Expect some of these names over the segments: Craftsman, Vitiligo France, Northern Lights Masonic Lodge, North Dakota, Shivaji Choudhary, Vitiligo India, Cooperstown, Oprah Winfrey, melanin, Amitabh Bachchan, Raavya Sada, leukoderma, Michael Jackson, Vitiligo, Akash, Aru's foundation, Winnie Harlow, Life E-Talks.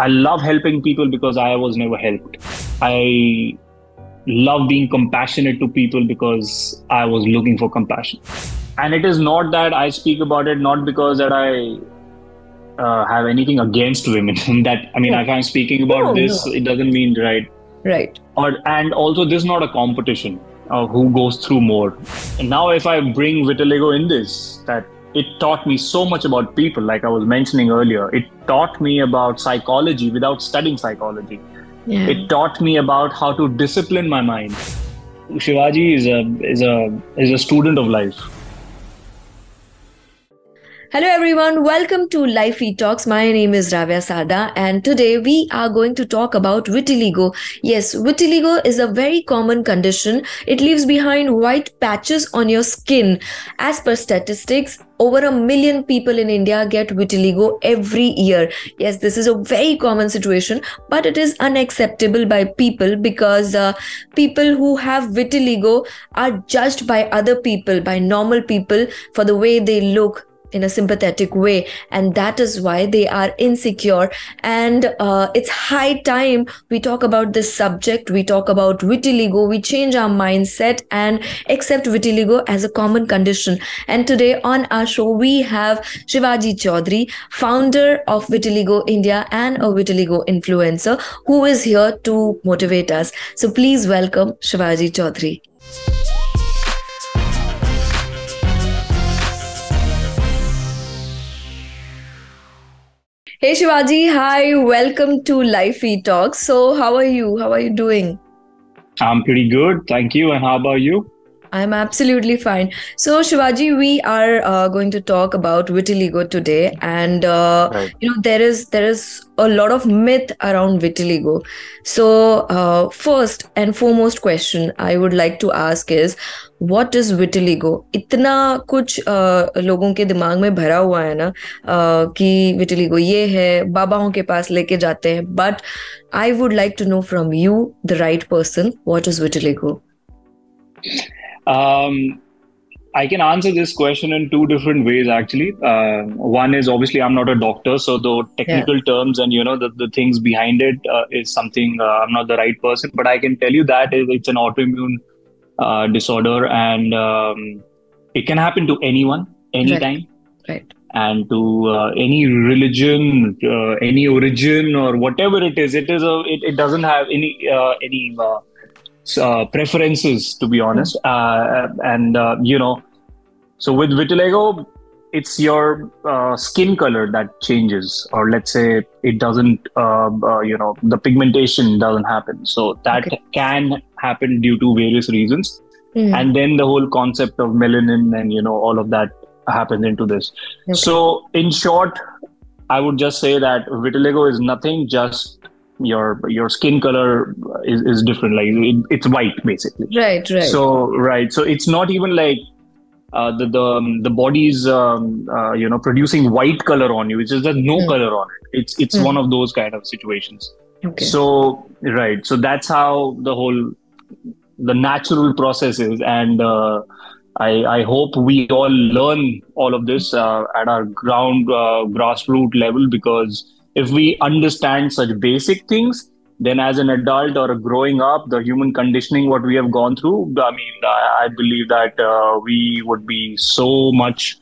I love helping people because I was never helped. I love being compassionate to people because I was looking for compassion. And it is not that I speak about it, not because that I have anything against women. If I'm speaking about it doesn't mean right. Right. And also this is not a competition of who goes through more. And now if I bring Vitiligo in this, that it taught me so much about people, like I was mentioning earlier. It taught me about psychology without studying psychology. Yeah. It taught me about how to discipline my mind. Shivaji is a student of life. Hello everyone, welcome to Life E-Talks. My name is Raavya Sada and today we are going to talk about vitiligo. Yes, vitiligo is a very common condition. It leaves behind white patches on your skin. As per statistics, over 1 million people in India get vitiligo every year. Yes, this is a very common situation, but it is unacceptable by people because people who have vitiligo are judged by other people, by normal people, for the way they look, in a sympathetic way, and that is why they are insecure. And it's high time we talk about this subject, we talk about vitiligo, we change our mindset and accept vitiligo as a common condition. And today on our show we have Shivaji Choudhary, founder of Vitiligo India and a Vitiligo influencer, who is here to motivate us. So please welcome Shivaji Choudhary. Hey Shivaji, hi, welcome to Life E-Talks. So how are you? How are you doing? I'm pretty good, thank you. And how about you? I'm absolutely fine. So Shivaji, we are going to talk about vitiligo today, and right. There is a lot of myth around vitiligo. So first and foremost question I would like to ask is, what is vitiligo? इतना कुछ लोगों के दिमाग में भरा हुआ है ना कि vitiligo ये है, बाबाओं के पास लेके जाते हैं. But I would like to know from you, the right person, what is vitiligo? I can answer this question in two different ways, actually. One is obviously I'm not a doctor, so the technical terms and the things behind it is something I'm not the right person. But I can tell you that it's an autoimmune disorder, and it can happen to anyone, anytime, right. And to any religion, any origin, or whatever it is. It is it doesn't have any preferences, to be honest. So with vitiligo, it's your skin color that changes, or let's say it doesn't, the pigmentation doesn't happen. So that can happen due to various reasons. And then the whole concept of melanin and, all of that happens into this. So in short, I would just say that vitiligo is nothing, just your skin color is different, like it's white basically, right. So it's not even like the body's producing white color on you, it's just that no color on it. It's one of those kind of situations. So that's how the natural process is, and I hope we all learn all of this at our grassroots level, because if we understand such basic things, then as an adult or growing up, the human conditioning, what we have gone through, I believe that we would be so much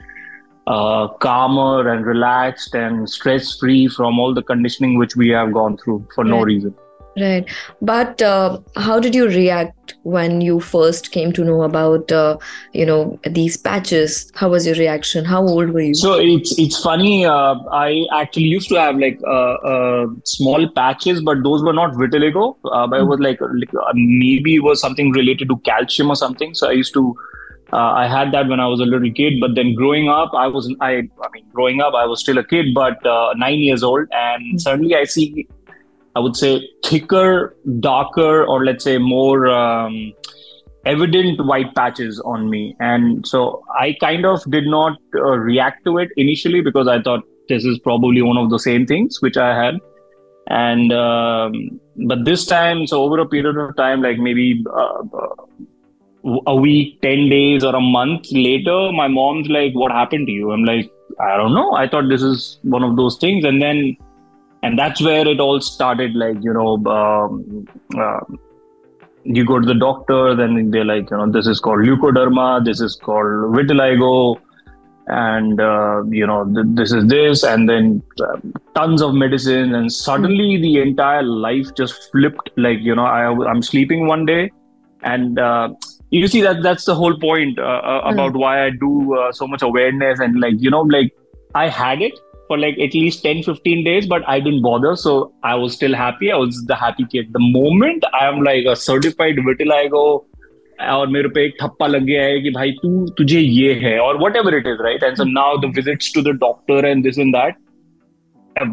calmer and relaxed and stress-free from all the conditioning which we have gone through for no reason. Right. But how did you react when you first came to know about, these patches? How was your reaction? How old were you? So it's funny. I actually used to have like small patches, but those were not vitiligo. But it was like maybe it was something related to calcium or something. So I used to, I had that when I was a little kid. But then growing up, I was still a kid, but 9 years old. And suddenly I see, I would say, thicker, darker, or let's say more evident white patches on me. And so I kind of did not react to it initially, because I thought this is probably one of the same things which I had. And but this time, so over a period of time, like maybe a week, 10 days or a month later, my mom's like, "What happened to you?" I'm like, "I don't know. I thought this is one of those things." And then And that's where it all started. Like, you know, you go to the doctor, then they're like, you know, this is called leukoderma, this is called vitiligo, and you know, this is this, and then tons of medicine. And suddenly the entire life just flipped. Like, you know, I'm sleeping one day, and you see that's the whole point about why I do so much awareness. And like, you know, like I had it for like at least 10-15 days, but I didn't bother. So I was still happy. I was the happy kid. The moment I am like a certified vitiligo, और मेरे पे एक थप्पा लग गया है कि भाई तुझे ये है, और whatever it is, right? And so now the visits to the doctor and this and that,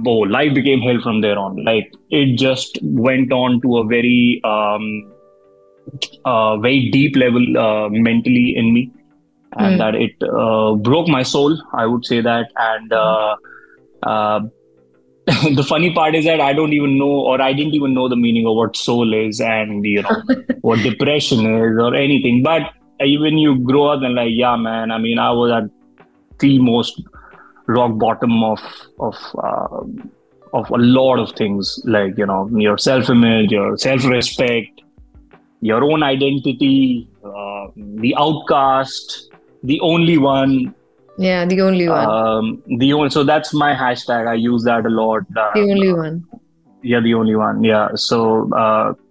oh, life became hell from there on. Like it just went on to a very deep level mentally in me, and that it broke my soul, I would say that. And the funny part is that I don't even know, or I didn't even know the meaning of what soul is, and you know what depression is or anything. But even you grow up and like, yeah, man. I mean, I was at the most rock bottom of a lot of things, like, you know, your self-image, your self-respect, your own identity, the outcast, the only one. Yeah, the only one. So that's my hashtag. I use that a lot. The only one. Yeah, the only one. Yeah. So,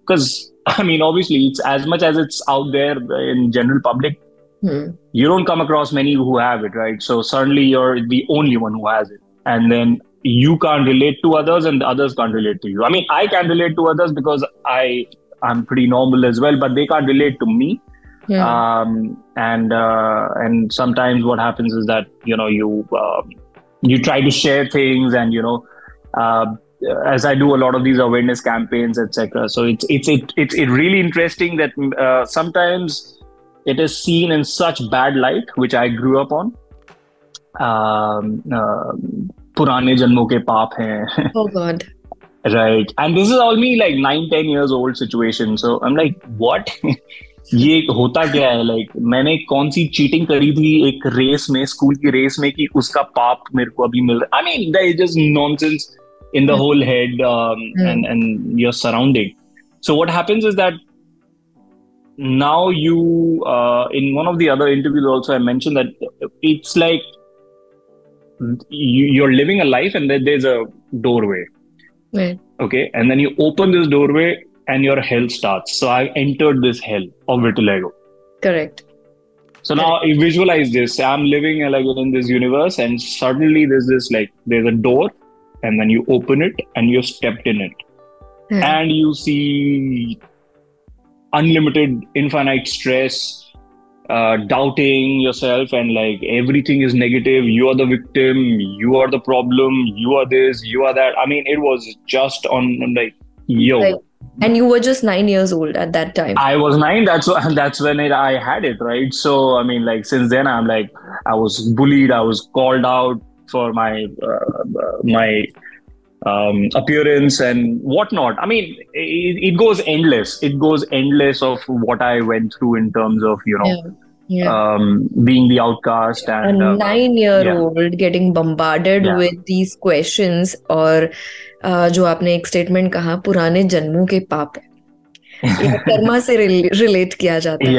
because I mean, obviously, it's as much as it's out there in general public, you don't come across many who have it, right? So suddenly you're the only one who has it, and then you can't relate to others, and the others can't relate to you. I mean, I can relate to others because I'm pretty normal as well, but they can't relate to me. Yeah. And sometimes what happens is that, you know, you try to share things, and you know, as I do a lot of these awareness campaigns, etc. So it's really interesting that sometimes it is seen in such bad light, which I grew up on. Purane janmo ke paap hain. Oh God. Right, and this is all me, like 9-10 years old situation. So I'm like, what? ये होता क्या है? Like, मैंने कौन सी cheating करी थी एक race में, स्कूल की रेस में, कि उसका पाप मेरे को अभी मिल रहा है? I mean, there is just nonsense in the whole head, and your surrounding. So what happens is that now you, in one of the other interviews also I mentioned that it's like you're living a life, and then there's a doorway. Right. Okay, and then you open this doorway, and your hell starts. So I entered this hell of vitiligo. Correct. So now I visualize this. I'm living like in this universe, and suddenly there's a door, and then you open it, and you've stepped in it, and you see unlimited, infinite stress, doubting yourself, and like everything is negative. You are the victim. You are the problem. You are this. You are that. I mean, it was just on like, yo. Right. And you were just 9 years old at that time. I was 9. That's when I had it, right? So, I mean, like, since then, I'm like, I was bullied. I was called out for my appearance and whatnot. I mean, it goes endless. It goes endless of what I went through in terms of, you know, being the outcast. And a 9-year-old getting bombarded with these questions, or... जो आपने एक statement कहा, पुराने जन्मों के पाप है, कर्मा से रिलेट किया जाता है.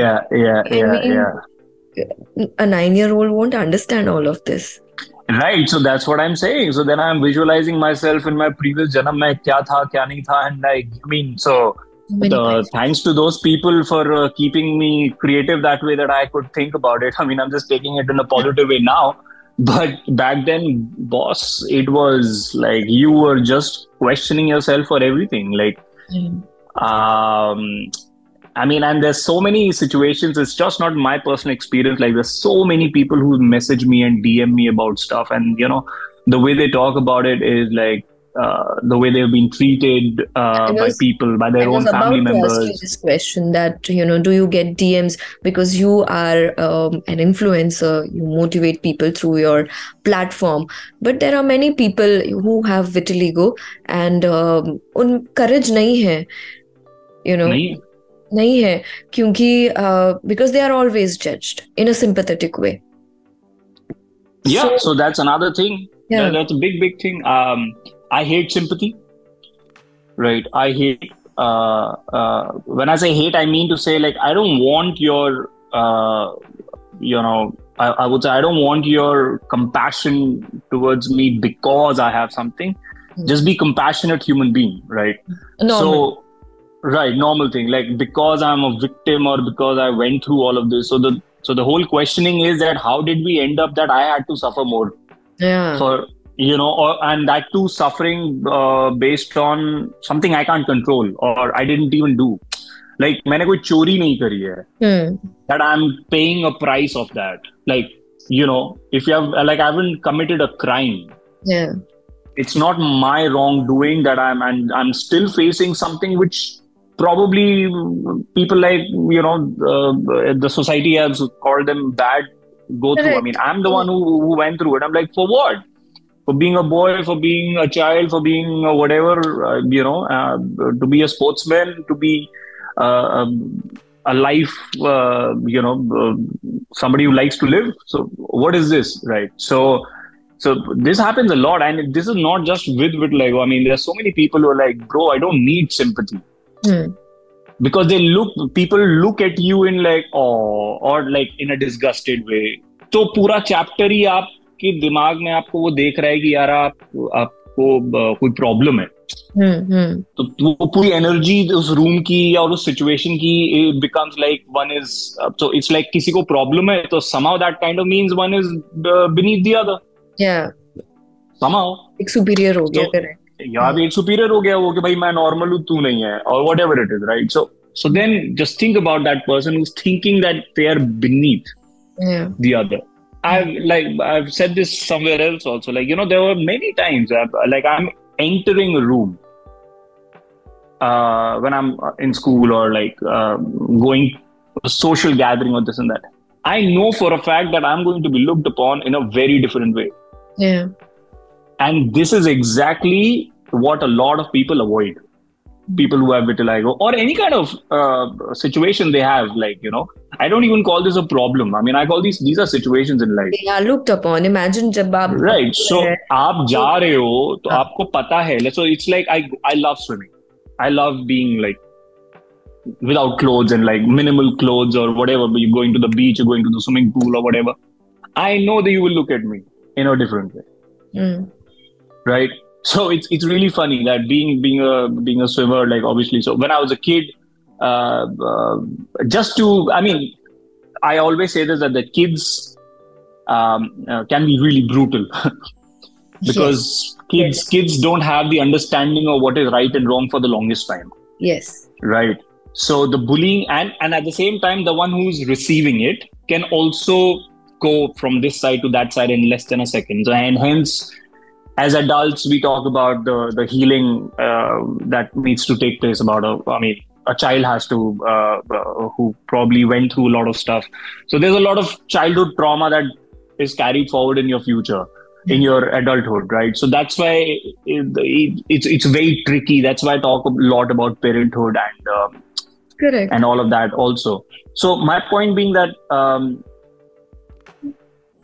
A 9-year-old won't understand all of this. Right, so that's what I'm saying. So then I'm visualizing myself in my previous janam, मैं क्या था, क्या नहीं था, and like, I mean, so thanks to those people for keeping me creative that way that I could think about it. I mean, I'm just taking it in a positive way now. But back then, boss, it was like you were just questioning yourself for everything. Like, I mean, and there's so many situations. It's just not my personal experience. Like, there's so many people who message me and DM me about stuff. And, you know, the way they talk about it is like the way they've been treated by people, by their own family members. I was about to ask you this question that, you know, do you get DMs because you are an influencer, you motivate people through your platform, but there are many people who have vitiligo and courage nahi hai, you know, nahi hai, kyunki, because they are always judged in a sympathetic way. Yeah, so that's another thing. Yeah. That's a big thing. I hate sympathy. right? I hate, when I say hate, I mean to say, like, I don't want your, I would say I don't want your compassion towards me because I have something. Just be compassionate human being, right? Normal thing, like, because I'm a victim or because I went through all of this. So the whole questioning is that how did we end up that I had to suffer more? Yeah. And that too suffering based on something I can't control or I didn't even do. Like, मैंने कोई चोरी नहीं करी है. That I'm paying a price of that. Like, if you have, like, I haven't committed a crime. Yeah. It's not my wrongdoing that I'm still facing something which probably people like, the society has called them bad go through. I mean, I'm the one who went through it. I'm like, for what? For being a boy, for being a child, for being whatever, to be a sportsman, to be a life, somebody who likes to live. So what is this, right? So this happens a lot, and this is not just with vitiligo. I mean, there are so many people who are like, bro, I don't need sympathy. Because people look at you in like, oh, or like in a disgusted way. So पूरा chapter ही आपके दिमाग में आपको वो देख रहा है कि यार आपको कोई problem है. तो वो पूरी energy उस room की या उस situation की it becomes like one is, so it's like किसी को problem है, तो somehow that kind of means one is beneath the other. Yeah. Somehow. एक superior हो गया तेरे. Yeah, एक superior हो गया वो कि भाई मैं normal हूँ तू नहीं है or whatever it is, right? So then just think about that person who's thinking that they are beneath the other. I've said this somewhere else also. Like, there were many times I'm entering a room when I'm in school or like going to a social gathering or this and that. I know for a fact that I'm going to be looked upon in a very different way. Yeah. And this is exactly what a lot of people avoid. People who have vitiligo or any kind of situation they have, like, I don't even call this a problem. I mean, I call these are situations in life. They are looked upon. Imagine जब आप right. So आप जा रहे हो तो आपको पता है. So it's like I love swimming. I love being like without clothes and like minimal clothes or whatever, but you're going to the beach, you're going to the swimming pool or whatever. I know that you will look at me in a different way. Right? So it's really funny that being a swimmer, like obviously, so when I was a kid, I always say this, that the kids can be really brutal because kids don't have the understanding of what is right and wrong for the longest time. Yes. Right. So the bullying and at the same time, the one who's receiving it can also go from this side to that side in less than a second. And hence, as adults, we talk about the healing that needs to take place about a child has to, who probably went through a lot of stuff. So there's a lot of childhood trauma that is carried forward in your future, in your adulthood, right? So that's why it's very tricky. That's why I talk a lot about parenthood and correct. And all of that also. So my point being that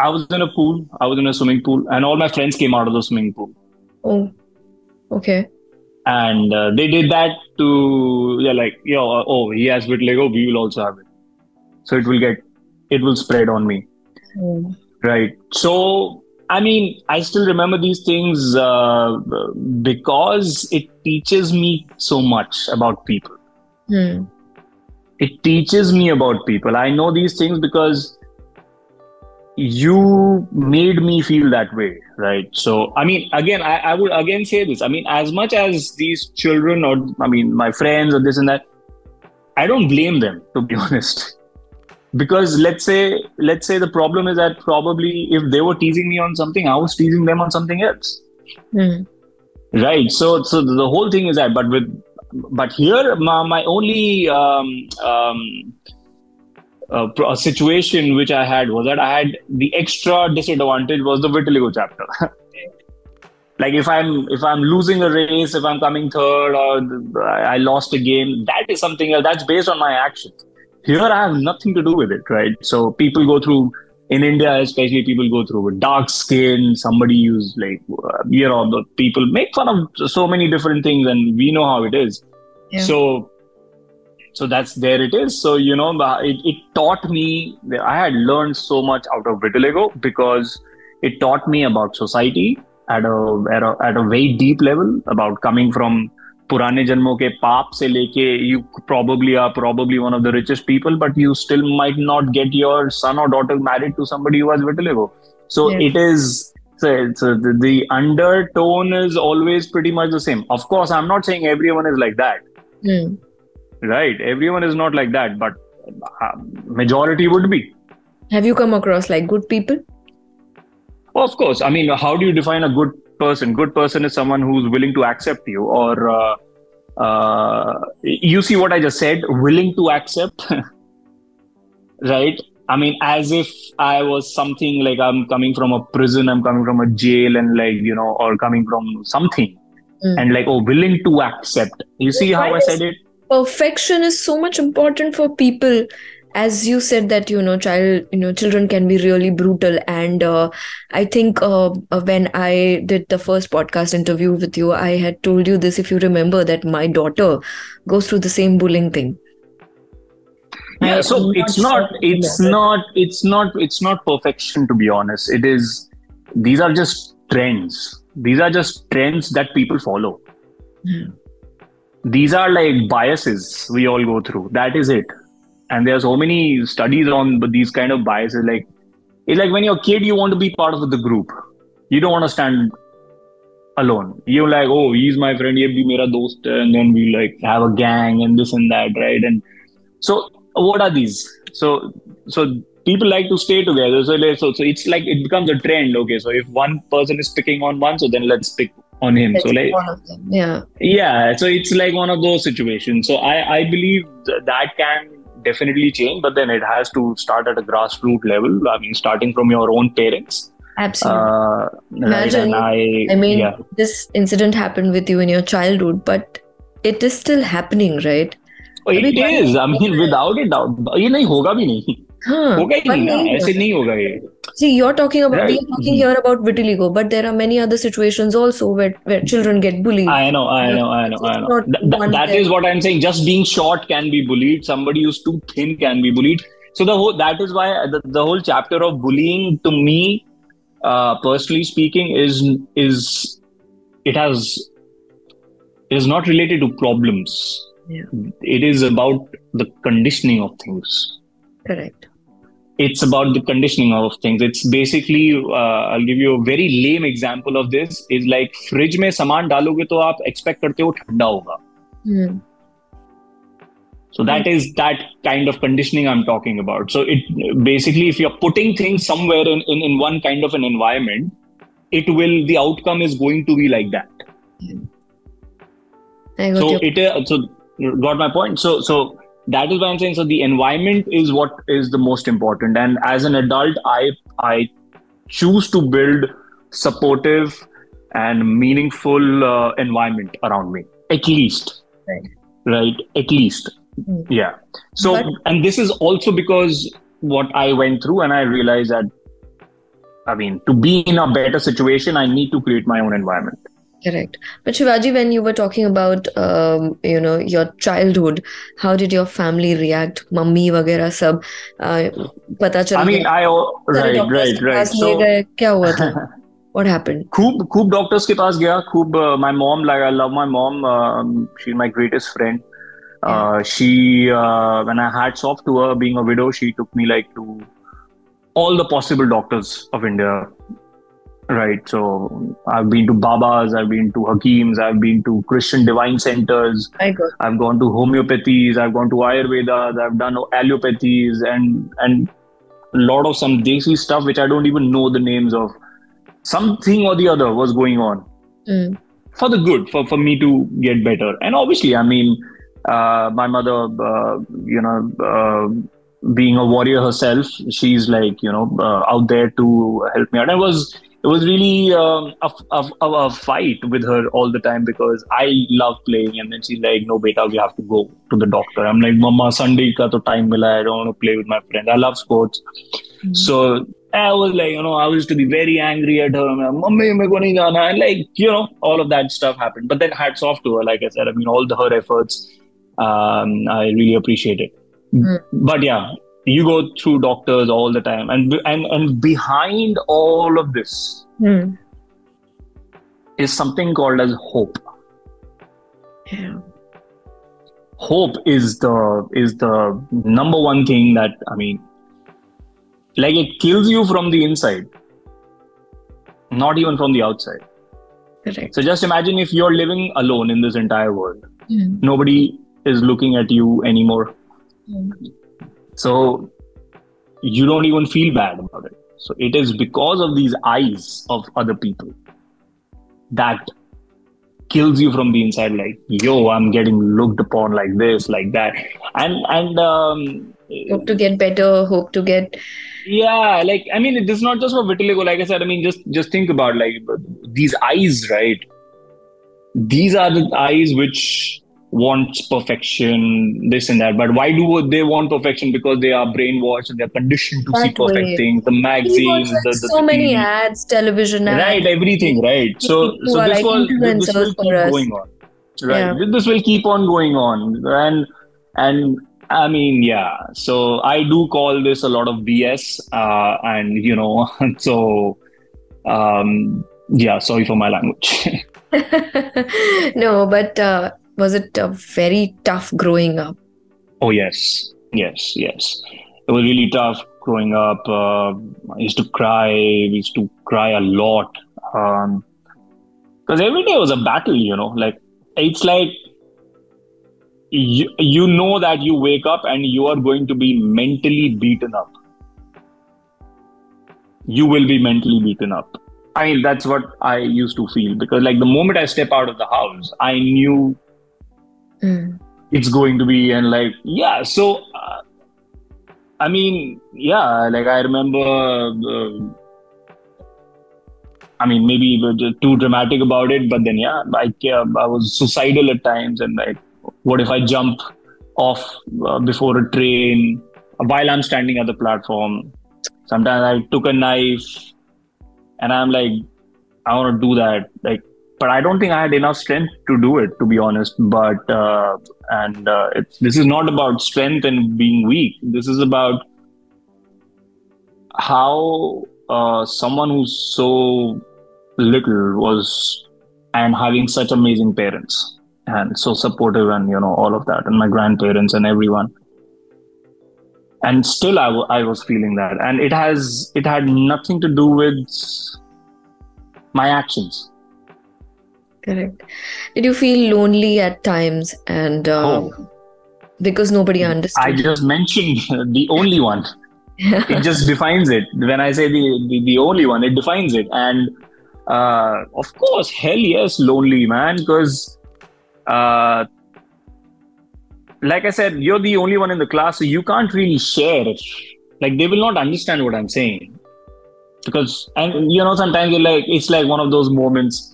I was in a swimming pool, and all my friends came out of the swimming pool. Oh, okay. And they did that to, he has vitiligo, we will also have it. So it will spread on me. Oh. Right. So, I still remember these things because it teaches me so much about people. It teaches me about people. I know these things because you made me feel that way, right? So, I would again say this. As much as these children or, my friends or this and that, I don't blame them, to be honest. Because let's say the problem is that probably if they were teasing me on something, I was teasing them on something else. Right. So the whole thing is that, but here my only situation which I had was that I had the extra disadvantage was the vitiligo chapter. Like if I'm losing a race, if I'm coming third or I lost a game, that is something else that's based on my actions. Here I have nothing to do with it, right? So people go through in India, especially, people go through with dark skin, somebody who's like, you know, the people make fun of so many different things, and we know how it is. Yeah. So that's there it is. So, you know, it taught me, I had learned so much out of Vitiligo because it taught me about society at a very deep level, about coming from Purane Janmo ke paap se leke, you probably are one of the richest people, but you still might not get your son or daughter married to somebody who has vitiligo. So yes. The undertone is always pretty much the same. Of course, I'm not saying everyone is like that. Mm. Right. Everyone is not like that, but majority would be. Have you come across like good people? Oh, of course. I mean, how do you define a good person? Good person is someone who's willing to accept you, or you see what I just said, willing to accept, right? I mean, as if I was something like I'm coming from a prison, I'm coming from a jail, and like, you know, or coming from something and like, oh, willing to accept. You see how I said it? Perfection is so much important for people. As you said that, you know, children can be really brutal. And I think when I did the first podcast interview with you, I had told you this, if you remember, that my daughter goes through the same bullying thing. Yeah, so it's not perfection, to be honest. It is, these are just trends. These are just trends that people follow. Hmm. These are like biases we all go through. That is it. And there are so many studies on these kind of biases. Like, it's like when you're a kid, you want to be part of the group. You don't want to stand alone. You're like, oh, he's my friend, he'll be my dost. And then we like have a gang and this and that, right? And so what are these? So people like to stay together. So it's like it becomes a trend. Okay, so if one person is picking on one, so then let's pick on him. It's so like one of them. Yeah. So it's like one of those situations. So I believe that can definitely change, but then it has to start at a grassroots level. I mean, starting from your own parents. Absolutely. Imagine, I mean, yeah. This incident happened with you in your childhood, but it is still happening, right? Oh, it is. I mean, without a doubt, ये नहीं होगा भी नहीं. See, you're talking about, right. We are talking here about vitiligo, but there are many other situations also where children get bullied. I know. That is what I'm saying. Just being short can be bullied. Somebody who's too thin can be bullied. So that is why the whole chapter of bullying, to me, personally speaking, is not related to problems. Yeah. It is about the conditioning of things. Correct. It's about the conditioning of things. It's basically, I'll give you a very lame example of this. Is like, fridge में सामान डालोगे तो आप expect करते हो ठंडा होगा. So that is that kind of conditioning I'm talking about. So it basically, if you're putting things somewhere in one kind of an environment, the outcome is going to be like that. Got my point. So. That is why I'm saying, so the environment is what is the most important. And as an adult, I choose to build supportive and meaningful environment around me, at least, right? At least. Mm-hmm. Yeah. So, and this is also because what I went through, and I realized that, I mean, to be in a better situation, I need to create my own environment. Correct. But Shivaji, when you were talking about, you know, your childhood, how did your family react? Mummy, वगैरह सब पता चला? I mean, right. So क्या हुआ था? What happened? खूब doctors के पास गया. My mom, like, I love my mom. She's my greatest friend. When I had soft to her, being a widow, she took me like to all the possible doctors of India. Right. So I've been to Babas, I've been to Hakims, I've been to Christian divine centers. My God. I've gone to homeopathies, I've gone to Ayurvedas, I've done allopathies and a lot of some Desi stuff, which I don't even know the names of. Something or the other was going on for the good, for me to get better. And obviously, I mean, my mother, you know, being a warrior herself, she's like, you know, out there to help me out. It was really a fight with her all the time because I love playing, and then she's like, no, beta, we have to go to the doctor. I'm like, Mama, Sunday ka to time mila, I don't want to play with my friend. I love sports. Mm-hmm. So I was like, you know, I used to be very angry at her. I'm like, Mummy, I don't want to go. And like, you know, all of that stuff happened. But then hats off to her, like I said. I mean, all her efforts, I really appreciate it. Mm. But yeah, you go through doctors all the time. And behind all of this is something called as hope. Yeah. Hope is the number one thing that, I mean, like it kills you from the inside, not even from the outside. Correct. So just imagine if you're living alone in this entire world. Mm. Nobody is looking at you anymore. Mm. So you don't even feel bad about it. So it is because of these eyes of other people that kills you from the inside. Like, yo, I'm getting looked upon like this, like that. And hope to get better, hope to get... Yeah, like, I mean, this is not just for vitiligo. Like I said, I mean, just think about like these eyes, right? These are the eyes which wants perfection, this and that. But why do they want perfection? Because they are brainwashed and they're conditioned to see perfect things. The magazines, so many ads, television ads. Right, everything, right? So this will keep going on. Right, this will keep on going on. And I mean, yeah. So I do call this a lot of BS. And you know, so yeah, sorry for my language. No, but was it very tough growing up? Oh, yes. It was really tough growing up. I used to cry. We used to cry a lot. Because every day was a battle, you know. Like, it's like, you know that you wake up and you are going to be mentally beaten up. You will be mentally beaten up. I mean, that's what I used to feel. Because like the moment I step out of the house, I knew... Mm. It's going to be, and like, yeah, so I mean, yeah, like I remember, I mean, maybe too dramatic about it, but then yeah, like I was suicidal at times, and like, what if I jump off before a train while I'm standing at the platform? Sometimes I took a knife, and I'm like, I want to do that, like. But I don't think I had enough strength to do it, to be honest. But this is not about strength and being weak. This is about how someone who's so little was, and having such amazing parents and so supportive, and you know, all of that, and my grandparents and everyone. And still, I was feeling that, and it had nothing to do with my actions. Correct. Did you feel lonely at times? And because nobody understood. I just mentioned the only one. It just defines it. When I say the only one, it defines it. And of course, hell yes, lonely, man. Because like I said, you're the only one in the class. So you can't really share. Like, they will not understand what I'm saying. Because, and you know, sometimes you're like, it's like one of those moments.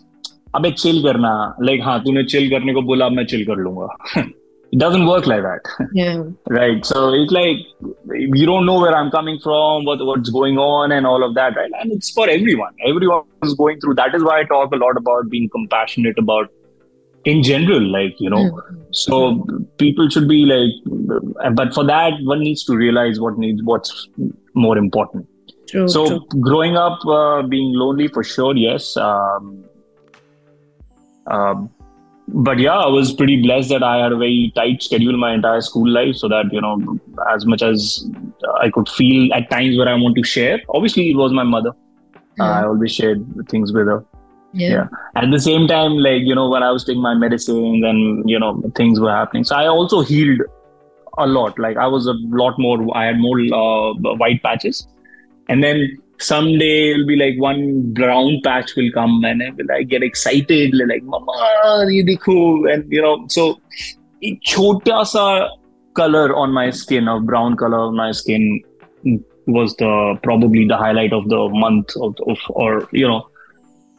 Abhi chill karna, like haan tune chill karne ko bola, ab main chill kar lunga. It doesn't work like that. Yeah. Right. So it's like you don't know where I'm coming from, what's going on and all of that, right? And it's for everyone. Everyone is going through. That is why I talk a lot about being compassionate about in general, like, you know. Mm-hmm. So people should be like, but for that one needs to realize what's more important. True, so true. Growing up, being lonely for sure, yes. But yeah, I was pretty blessed that I had a very tight schedule my entire school life, so that, you know, as much as I could feel at times where I want to share, obviously it was my mother. I always shared things with her. Yeah. At the same time, like, you know, when I was taking my medicines and, you know, things were happening. So I also healed a lot. Like, I was a lot more, I had more white patches. And then someday it'll be like one brown patch will come, and I get excited, like, Mama, ye dekho, and you know, so a chota sa color on my skin, or brown color on my skin, was probably the highlight of the month, or you know,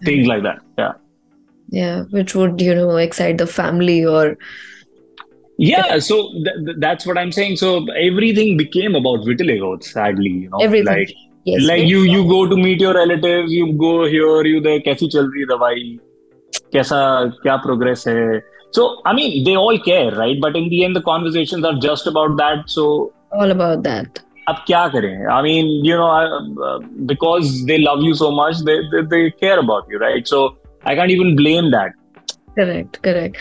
things like that. Yeah, which would, you know, excite the family or. Yeah, so that's what I'm saying. So everything became about vitiligo, sadly, you know, everything. Like, Yes, like you go to meet your relatives, you go here, you there, कैसी चल रही दवाई, कैसा क्या progress है. So I mean they all care, right? But in the end the conversations are just about that. So all about that. अब क्या करें? I mean, you know, because they love you so much, they care about you, right? So I can't even blame that. Correct. Right.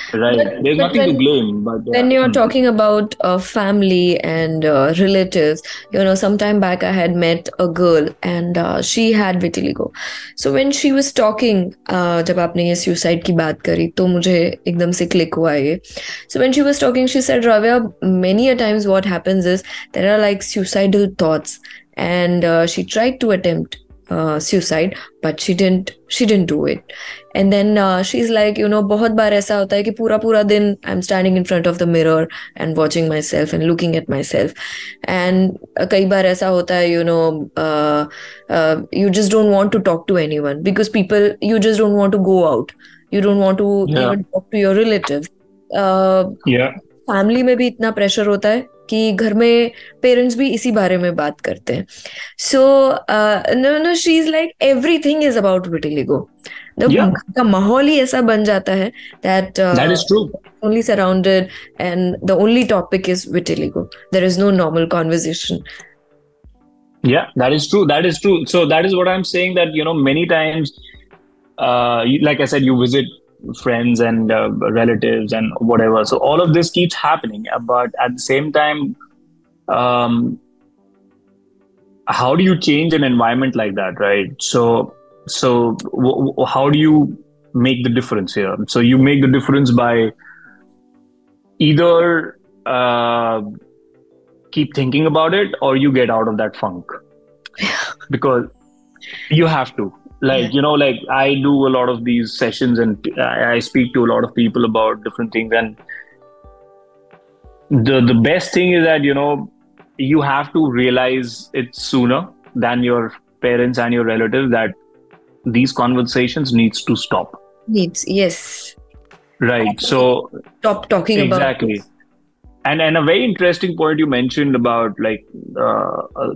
There's nothing to blame. But when you're talking about family and relatives, you know, some time back I had met a girl and she had vitiligo. So when she was talking, जब आपने ये suicide की बात करी, तो मुझे एकदम से click हुआ ये. So when she was talking, she said, Raavya, many a times what happens is there are like suicidal thoughts, and she tried to attempt suicide, but she didn't do it. And then she's like, you know, बहुत बार ऐसा होता है कि पूरा दिन I'm standing in front of the mirror and watching myself and looking at myself. And कई बार ऐसा होता है, you know, you just don't want to talk to anyone because people, you just don't want to go out. You don't want to even talk to your relatives. Family में भी इतना pressure होता है कि घर में पेरेंट्स भी इसी बारे में बात करते हैं. So no she is like everything is about vitiligo. The माहौल ही ऐसा बन जाता है that is true. Only surrounded and the only topic is vitiligo. There is no normal conversation. Yeah, that is true. So that is what I'm saying, that you know many times like I said, you visit friends and relatives and whatever, so all of this keeps happening, but at the same time how do you change an environment like that, right? So how do you make the difference here? So you make the difference by either keep thinking about it or you get out of that funk because you have to. Like, you know, like I do a lot of these sessions and I speak to a lot of people about different things, and the best thing is that, you know, you have to realize it sooner than your parents and your relatives that these conversations needs to stop. Yes. Right. So stop talking about it. Exactly. And a very interesting point you mentioned about like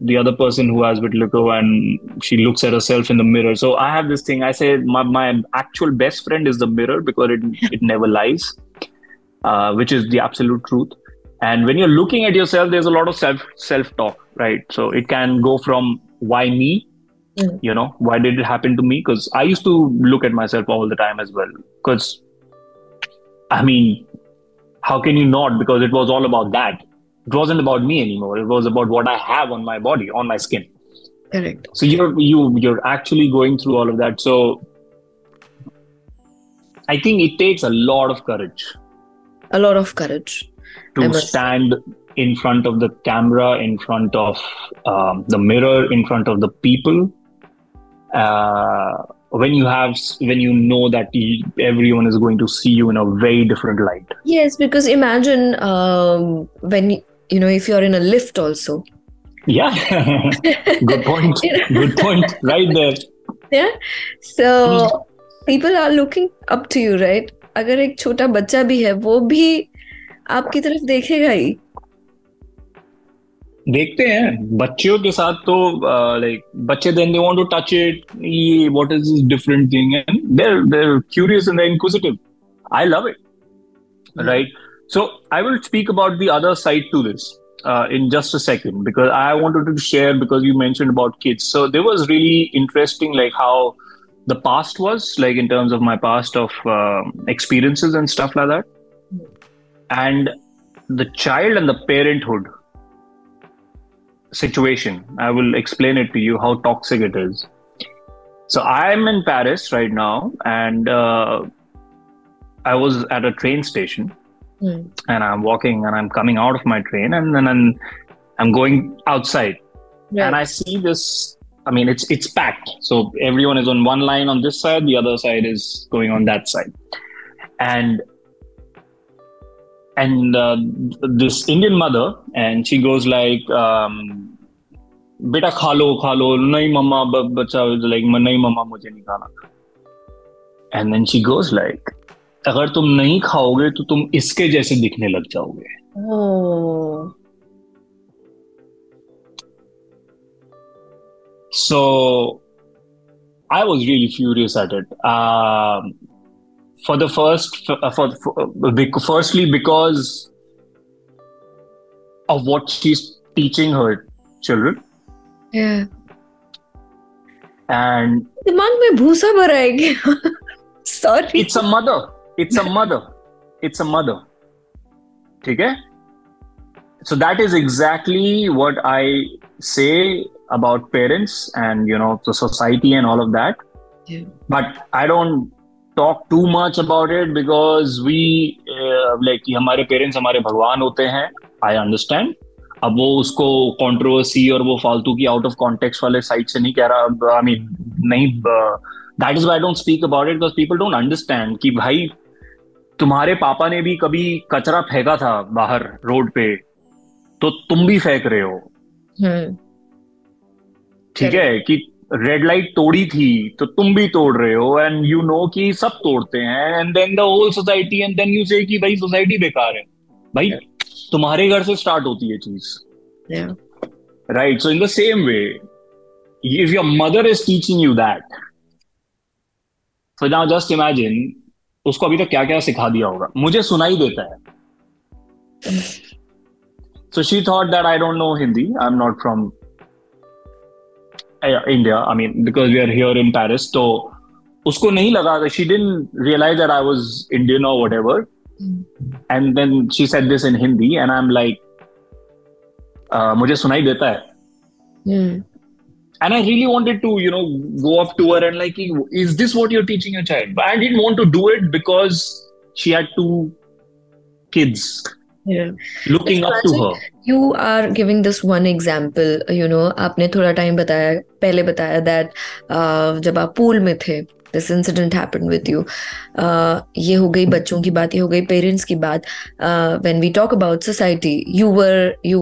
the other person who has vitiligo and she looks at herself in the mirror. So I have this thing. I say my actual best friend is the mirror because it never lies, which is the absolute truth. And when you're looking at yourself, there's a lot of self-talk, right? So it can go from why me, you know, why did it happen to me? Because I used to look at myself all the time as well. Because I mean, how can you not? Because it was all about that. It wasn't about me anymore. It was about what I have on my body, on my skin. Correct. So you're actually going through all of that. So I think it takes a lot of courage. A lot of courage. To stand in front of the camera, in front of the mirror, in front of the people. When you know that everyone is going to see you in a very different light. Yes, because imagine when, you know, if you're in a lift also. Yeah, good point right there. Yeah, so people are looking up to you, right? अगर एक छोटा बच्चा भी है, वो भी आपकी तरफ देखेगा ही. देखते हैं बच्चों के साथ तो like बच्चे then they want to touch it, what is this different thing, and they're curious and they're inquisitive. I love it. Right. So I will speak about the other side to this in just a second, because I wanted to share, because you mentioned about kids. So there was really interesting, like how the past was, like in terms of my past of experiences and stuff like that, and the child and the parenthood situation. I will explain it to you how toxic it is. So I'm in Paris right now, and I was at a train station, and I'm walking and I'm coming out of my train, and then I'm going outside, and I see this. I mean, it's packed, so everyone is on one line on this side, the other side is going on that side, and this Indian mother, and she goes like, beta khalo, nahi mama, bacha is like, nahi mama, mujhe nahi khana. And then she goes like, agar tum nahi khaoge to tum iske jaise dikhne lag jaoge. Oh. So I was really furious at it. Firstly, because of what she's teaching her children. Yeah. And sorry. It's a mother. Okay? So that is exactly what I say about parents and, you know, the society and all of that. Yeah. But I don't talk too much about it because we, like, हमारे parents हमारे भगवान होते हैं. I understand. अब वो उसको controversy और वो फालतू की out of context वाले side से नहीं कह रहा. I mean, नहीं. That is why I don't speak about it, because people don't understand कि भाई तुम्हारे पापा ने भी कभी कचरा फेंका था बाहर रोड पे, तो तुम भी फेंक रहे हो. ठीक है कि रेड लाइट तोड़ी थी तो तुम भी तोड़ रहे हो, एंड यू नो कि सब तोड़ते हैं, and then the whole society, and then you say कि भाई सोसाइटी बेकार है. भाई तुम्हारे घर से स्टार्ट होती है चीज, right? So in the same way, if your mother is teaching you that, so now just imagine उसको अभी तक क्या क्या सिखा दिया होगा. मुझे सुनाई देता है. So she thought that I don't know Hindi, I am not from India, I mean because we are here in Paris. तो उसको नहीं लगा, she didn't realise that I was Indian और whatever, and then she said this in Hindi, and I am like मुझे सुनाई देता है. And I really wanted to, you know, go up to her and like, is this what you're teaching your child? But I didn't want to do it because she had 2 kids looking up to her. You are giving this one example, you know, आपने थोड़ा time बताया, पहले बताया that जब आप pool में थे, this incident happened with you. ये हो गई बच्चों की बात, ये हो गई parents की बात. When we talk about society, you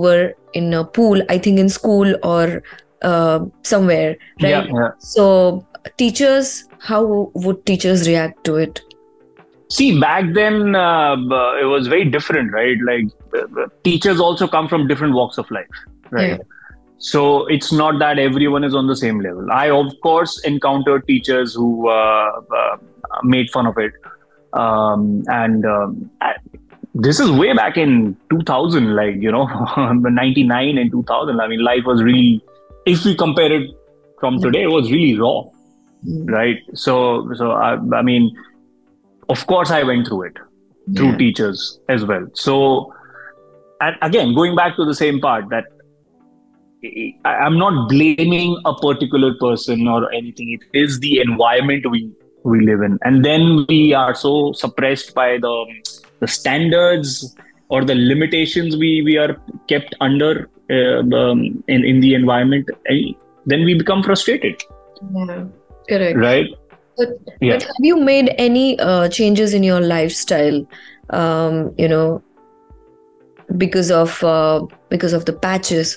were in a pool, I think in school or somewhere, right? Yeah. So teachers, how would teachers react to it? See, back then it was very different, right? Like teachers also come from different walks of life, right? Yeah. So it's not that everyone is on the same level. I of course encountered teachers who made fun of it, this is way back in 2000, like, you know, 99 and 2000. I mean, life was really, if we compare it from today, it was really raw, right? So I mean, of course I went through it, through teachers as well. So, and again, going back to the same part, that I'm not blaming a particular person or anything. It is the environment we live in. And then we are so suppressed by the standards or the limitations we are kept under in the environment, and then we become frustrated. Yeah, correct. Right? But have you made any changes in your lifestyle, you know, because of the patches?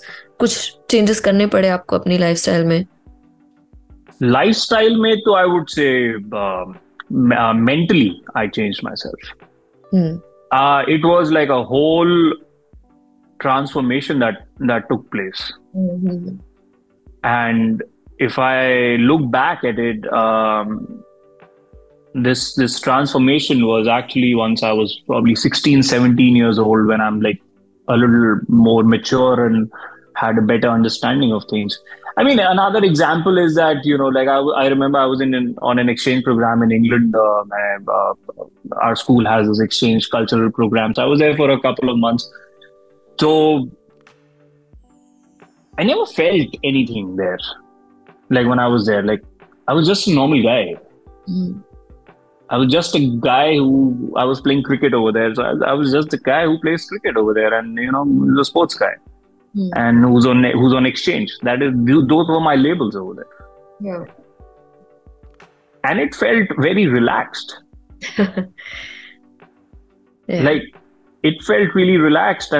Kuch changes karne pade aapko apni lifestyle mein? Lifestyle mein to I would say mentally I changed myself. It was like a whole transformation that took place. And if I look back at it, this transformation was actually once I was probably 16-17 years old, when I'm like a little more mature and had a better understanding of things. I mean, another example is that, you know, like I remember I was on an exchange program in England. Our school has this exchange cultural programs. So I was there for a couple of months. So I never felt anything there. Like when I was there, like I was just a normal guy. I was just a guy who, I was playing cricket over there. So I was just a guy who plays cricket over there, and, you know, the sports guy. And who's on exchange. That is, those were my labels over there. And it felt very relaxed. Like it felt really relaxed,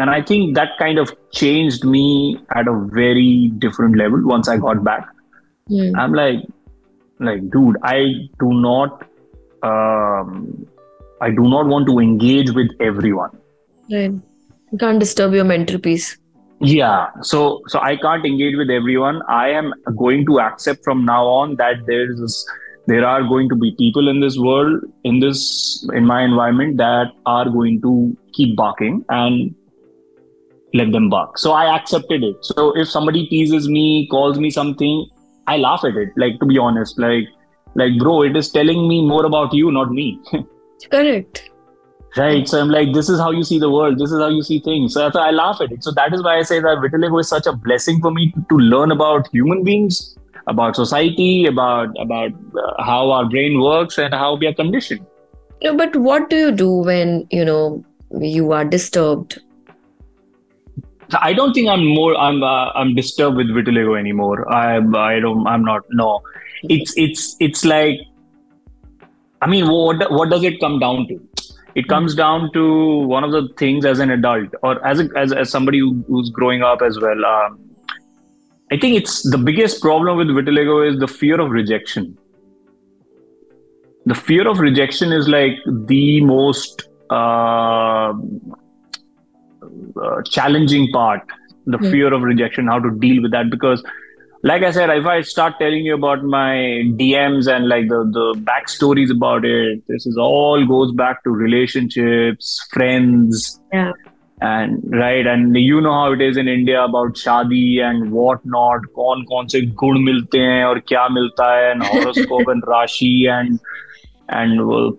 and I think that kind of changed me at a very different level once I got back. I'm like, dude, I do not want to engage with everyone. Right. You can't disturb your mental peace. Yeah. So I can't engage with everyone. I am going to accept from now on that there are going to be people in this world, in my environment, that are going to keep barking, and let them bark. So I accepted it. So if somebody teases me, calls me something, I laugh at it. Like, to be honest, like bro, it is telling me more about you, not me. Correct. Right. So I'm like, this is how you see the world. This is how you see things. So I laugh at it. So that is why I say that Vitiligo is such a blessing for me to learn about human beings, about society, about how our brain works and how we are conditioned. No, but what do you do when, you are disturbed? I don't think I'm disturbed with Vitiligo anymore. I'm not. It's like, I mean, what does it come down to? It comes down to one of the things as an adult, or as somebody who's growing up as well. I think it's the biggest problem with Vitiligo is the fear of rejection. The fear of rejection is like the most challenging part. The fear of rejection, how to deal with that, because like I said, if I start telling you about my DMs and like the backstories about it, this is all goes back to relationships, friends. Yeah. And you know how it is in India about shadi and whatnot, kaun se gud milte hain aur kya milta hai, and horoscope and rashi and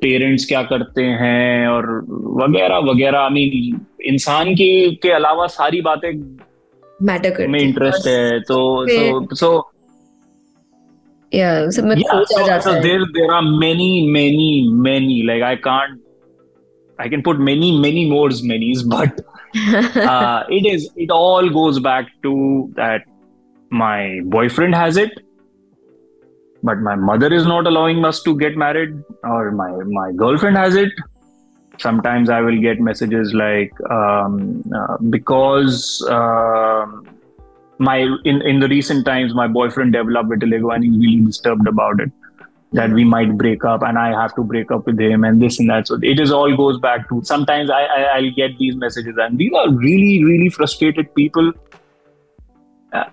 parents kya karte hain aur वगैरह वगैरह. I mean, इंसान के अलावा सारी बातें matter करती में interest है. So there are many, like I can put many more, but it all goes back to that my boyfriend has it, but my mother is not allowing us to get married, or my girlfriend has it. Sometimes I will get messages like because in the recent times my boyfriend developed vitiligo and he's really disturbed about it, that we might break up and I have to break up with him and this and that. So it is all goes back to, sometimes I'll get these messages, and these are really, really frustrated people.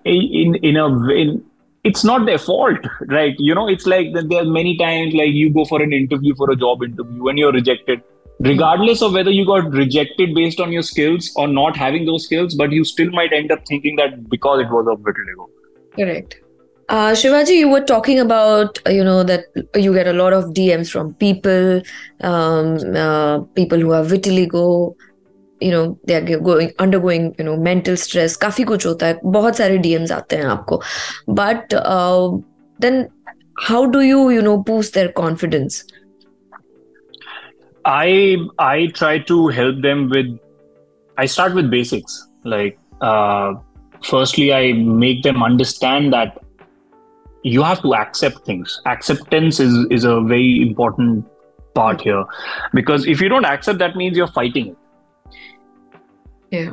It's not their fault, right? It's like that there are many times like you go for an interview, for a job interview, and you're rejected. Regardless of whether you got rejected based on your skills or not having those skills, but you still might end up thinking that because it was of vitiligo. Correct. Shivaji, you were talking about, that you get a lot of DMs from people, people who have vitiligo, they are undergoing, mental stress. Kafi kuch hota hai. Bahut sare DMs aate hain aapko. But then how do you, boost their confidence? I try to help them with, I start with basics. Like, firstly, I make them understand that you have to accept things. Acceptance is a very important part here, because if you don't accept, that means you're fighting it. Yeah.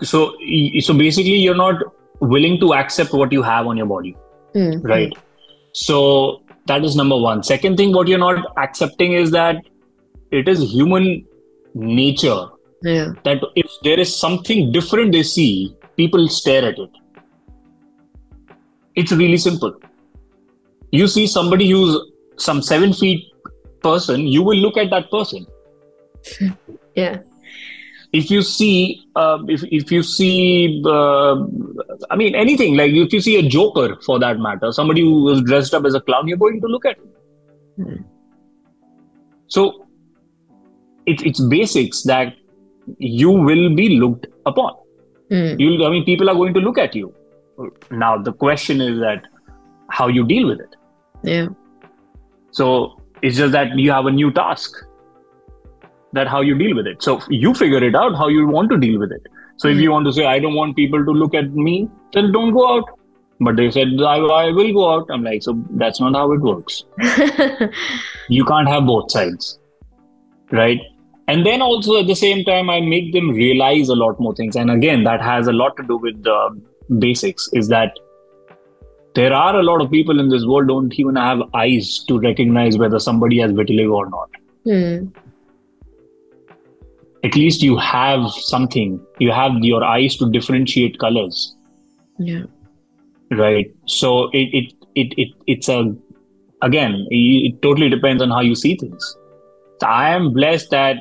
So basically you're not willing to accept what you have on your body. Mm-hmm. Right. So that is number one. Second thing, what you're not accepting is that it is human nature. Yeah. That if there is something different they see, people stare at it. It's really simple. You see somebody who's some 7 feet person, you will look at that person. Yeah. If you see, anything, like if you see a joker for that matter, somebody who is dressed up as a clown, you're going to look at him. Hmm. So it's basics that you will be looked upon. Hmm. People are going to look at you. Now the question is that how you deal with it. Yeah. So it's just that you have a new task, that how you deal with it. So you figure it out how you want to deal with it. So if you want to say, I don't want people to look at me, then don't go out. But they said, I will go out. I'm like, so that's not how it works. You can't have both sides. Right. And then also at the same time, I make them realize a lot more things. And again, that has a lot to do with the basics, is that there are a lot of people in this world don't even have eyes to recognize whether somebody has vitiligo or not. Hmm. at least you have something. You have your eyes to differentiate colors. Yeah. Right. So it totally depends on how you see things. So I am blessed that.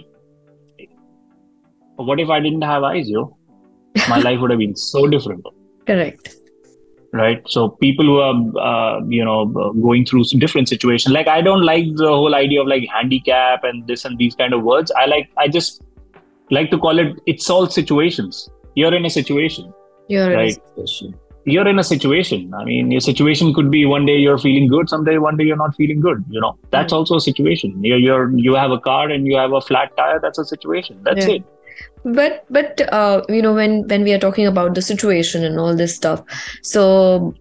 What if I didn't have eyes, yo? My life would have been so different. Correct. Right. So people who are, going through some different situations. Like, I don't like the whole idea of like handicap and this and these kind of words. I just like to call it, it's all situations. You're in a situation. You're in a situation. I mean, your situation could be one day you're feeling good, someday, one day you're not feeling good. You know, that's also a situation. You have a car and you have a flat tire. That's a situation. That's it. But when we are talking about the situation and all this stuff, so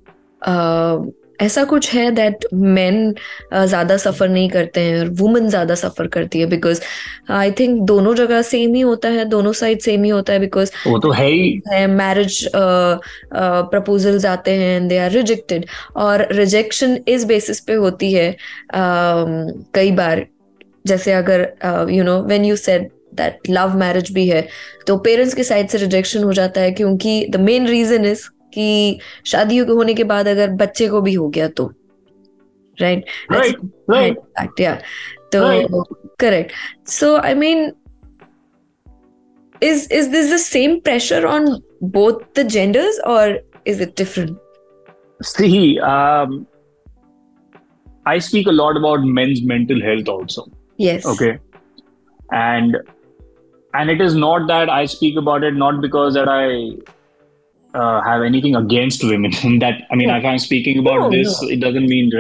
ऐसा कुछ है that men ज़्यादा suffer नहीं करते हैं और women ज़्यादा suffer करती है, because I think दोनों जगह same ही होता है, दोनों side same ही होता है, because वो तो है ही marriage proposals आते हैं and they are rejected, और rejection इस basis पे होती है कई बार, जैसे अगर when you said that love marriage bhi hai, तो parents के side से rejection हो जाता है, क्योंकि the main reason is कि शादियों के होने के बाद अगर बच्चे को भी हो गया तो right, yeah, तो correct. So I mean, is this the same pressure on both the genders or is it different? See, I speak a lot about men's mental health also. Yes. Okay. And it is not that I speak about it, not because that I have anything against women. If I'm speaking about it doesn't mean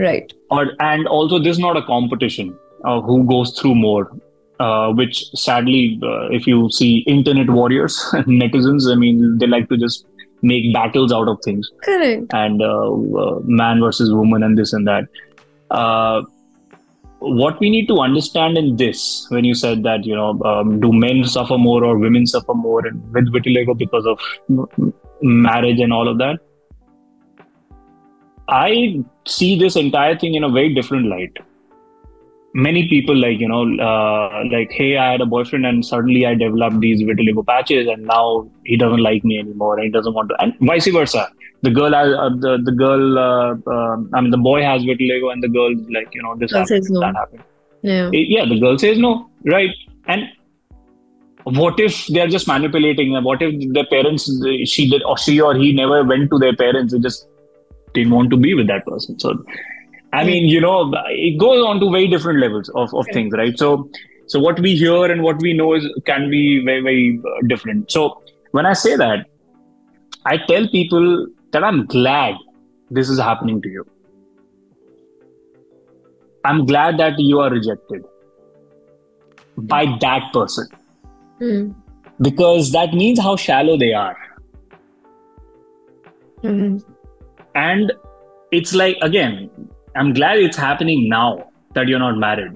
right. And also, this is not a competition of who goes through more, which sadly, if you see internet warriors, netizens, I mean, they like to just make battles out of things. Correct. And man versus woman and this and that. What we need to understand in this, when you said that, do men suffer more or women suffer more with vitiligo because of marriage and all of that, I see this entire thing in a very different light. Many people hey, I had a boyfriend and suddenly I developed these vitiligo patches and now he doesn't like me anymore and he doesn't want to, and vice versa. The girl has the boy has vitiligo and the girl this happens, that happens. Yeah. Yeah, the girl says no, right? And what if they are just manipulating? What if their parents, she or he never went to their parents? They just didn't want to be with that person. So, I mean, it goes on to very different levels of things, right? So what we hear and what we know can be very, very different. So when I say that, I tell people that I'm glad this is happening to you. I'm glad that you are rejected by that person. Mm. Because that means how shallow they are. Mm-hmm. And it's like, again, I'm glad it's happening now that you're not married.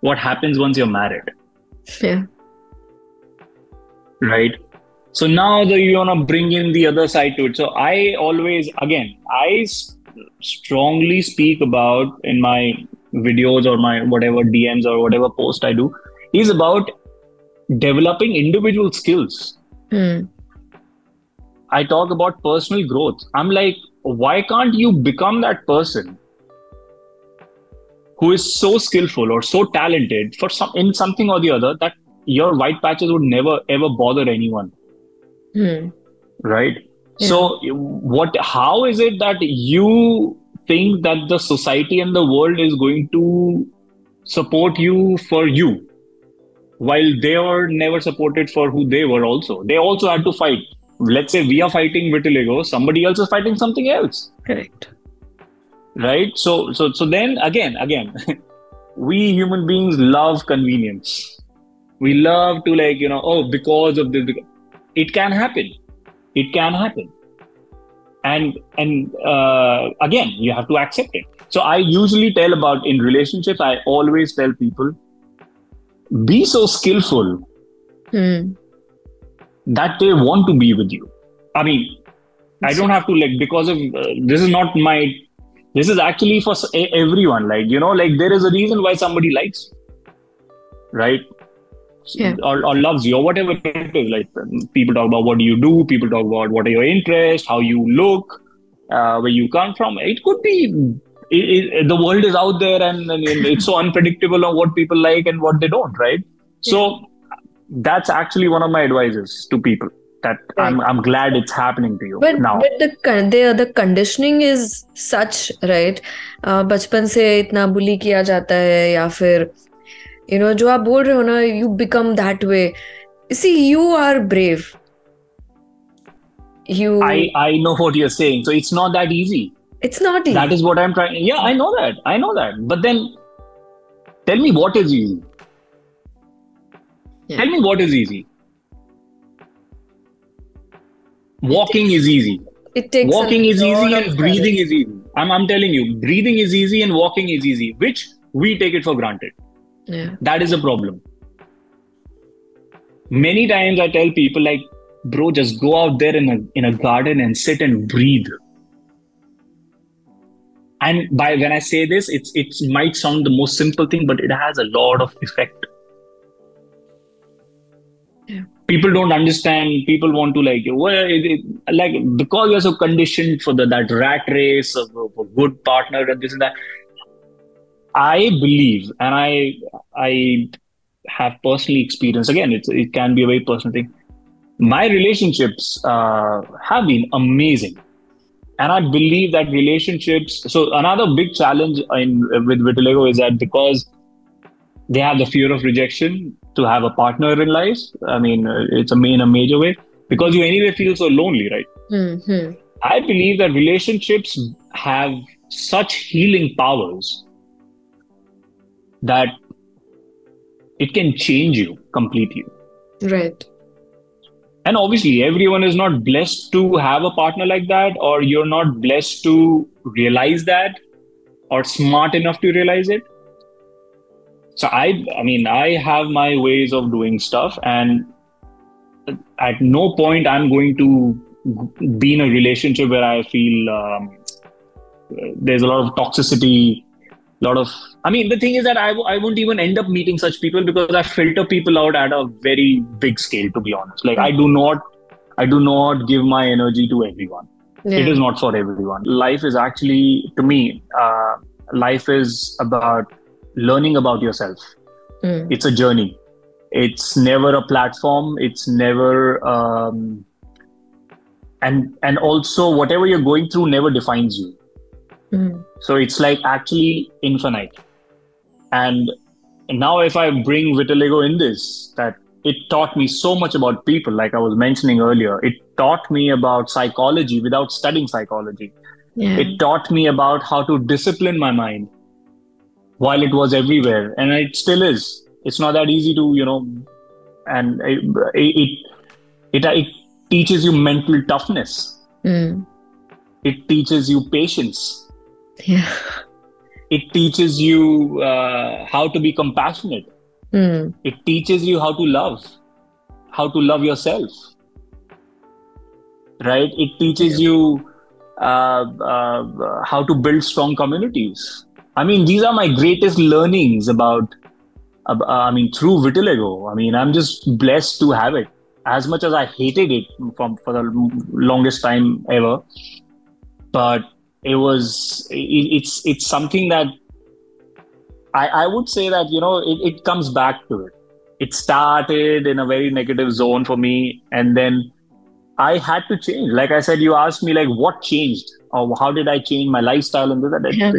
What happens once you're married? Yeah. Right? So now you want to bring in the other side to it. So I strongly speak about in my videos or my whatever DMs or whatever post I do is about developing individual skills. Mm. I talk about personal growth. I'm like, why can't you become that person who is so skillful or so talented in something or the other that your white patches would never ever bother anyone? Hmm. Right. Yeah. So how is it that you think that the society and the world is going to support you for you while they were never supported for who they were also? They also had to fight. Let's say we are fighting vitiligo, somebody else is fighting something else. Correct. Right. So then again, we human beings love convenience. We love to because of this. It can happen. And again, you have to accept it. So I usually tell about in relationships, I always tell people, be so skillful that they want to be with you. I mean, I don't have to this is actually for everyone. There is a reason why somebody likes you, right? or loves you, or whatever it is. Like, people talk about what you do, people talk about what are your interests, how you look, where you come from. It could be the world is out there, and it's so unpredictable on what people like and what they don't, right? Yeah. So that's actually one of my advices to people. That right. I'm glad it's happening to you now. But the conditioning is such, right? बचपन से इतना bully किया जाता है, या फिर you know जो आप बोल रहे हो ना, you become that way. See, you are brave. I know what you're saying. So it's not that easy. It's not easy. That is what I'm trying. Yeah, I know that. But then, tell me what is easy. Yeah. Tell me what is easy. Walking is easy. It takes walking is easy and breathing is easy. I'm telling you, breathing is easy and walking is easy, which we take it for granted. Yeah. That is a problem. Many times I tell people, like, bro, just go out there in a garden and sit and breathe. And by when I say this, it might sound the most simple thing, but it has a lot of effect. Yeah. People don't understand. People want to because you're so conditioned for that rat race of a good partner and this and that. I believe, and I have personally experienced. Again, it can be a very personal thing. My relationships have been amazing, and I believe that relationships. So another big challenge with vitiligo is that because they have the fear of rejection to have a partner in life. I mean, it's a major way, because you anyway feel so lonely, right? Mm-hmm. I believe that relationships have such healing powers that it can change you completely. Right. And obviously, everyone is not blessed to have a partner like that, or you're not blessed to realize that, or smart enough to realize it. So I have my ways of doing stuff, and at no point I'm going to be in a relationship where I feel there's a lot of toxicity, the thing is that I won't even end up meeting such people, because I filter people out at a very big scale, to be honest. Like, I do not give my energy to everyone. Yeah. It is not for everyone. Life is actually, to me, life is about learning about yourself. It's a journey. It's never a platform. It's never and also whatever you're going through never defines you. So it's like actually infinite. And now if I bring vitiligo in this, that it taught me so much about people, like I was mentioning earlier. It taught me about psychology without studying psychology. Yeah. It taught me about how to discipline my mind. While it was everywhere, and it still is. It's not that easy to, and it teaches you mental toughness. It teaches you patience. Yeah. It teaches you how to be compassionate. It teaches you how to love yourself. Right? It teaches you how to build strong communities. I mean, these are my greatest learnings through vitiligo. I mean, I'm just blessed to have it. As much as I hated it for the longest time ever, but it's something that I would say that, it comes back to it. It started in a very negative zone for me, and then I had to change. Like I said, you asked me, like, what changed? Or how did I change my lifestyle and that? Yeah.